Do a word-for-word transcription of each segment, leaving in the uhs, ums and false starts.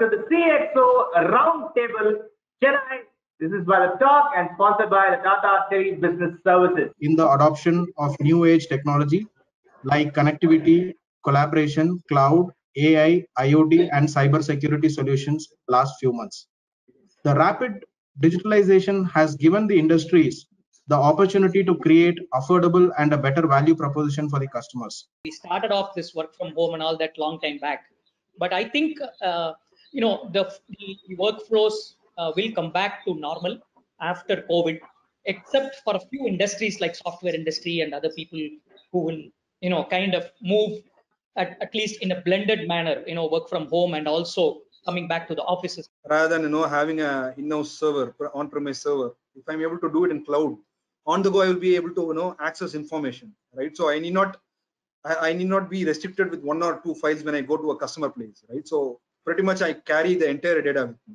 to the C X O Roundtable. Chennai. This is by the talk and sponsored by the Tata Tele Business Services. In the adoption of new age technology like connectivity, collaboration, cloud, A I, IoT, and cybersecurity solutions last few months. The rapid digitalization has given the industries the opportunity to create affordable and a better value proposition for the customers. We started off this work from home and all that long time back, but I think uh, you know the, the workflows uh, will come back to normal after COVID, except for a few industries like software industry and other people who will you know kind of move at, at least in a blended manner, you know work from home and also coming back to the offices. Rather than you know having a in-house server, on-premise server, if I'm able to do it in cloud, on the go I will be able to you know access information, right? So I need not I, I need not be restricted with one or two files when I go to a customer place, right? So pretty much I carry the entire data with me.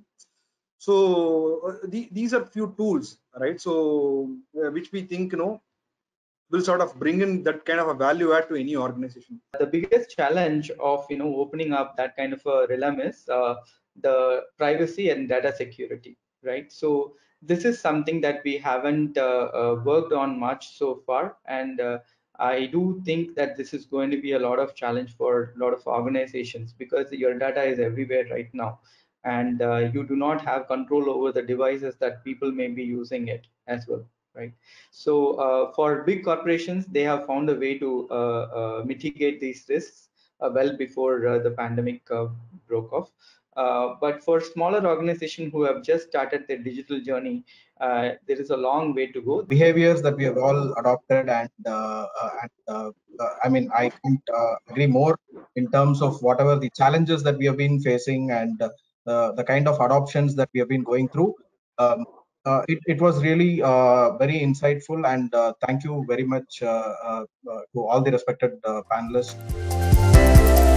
So uh, the, these are few tools, right? So uh, which we think you know will sort of bring in that kind of a value add to any organization. The biggest challenge of you know opening up that kind of a realm is uh, the privacy and data security, right? So this is something that we haven't uh, uh, worked on much so far, and uh, I do think that this is going to be a lot of challenge for a lot of organizations, because your data is everywhere right now, and uh, you do not have control over the devices that people may be using it as well, right? So uh, for big corporations, they have found a way to uh, uh, mitigate these risks uh, well before uh, the pandemic uh, broke off. Uh, but for smaller organizations who have just started their digital journey, uh, there is a long way to go. Behaviors that we have all adopted, and, uh, uh, and uh, uh, I mean, I couldn't uh, agree more in terms of whatever the challenges that we have been facing and uh, the kind of adoptions that we have been going through. Um, uh, it, it was really uh, very insightful, and uh, thank you very much uh, uh, to all the respected uh, panelists.